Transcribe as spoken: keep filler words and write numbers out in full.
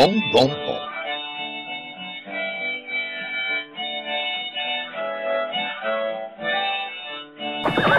Bon Bon Bon.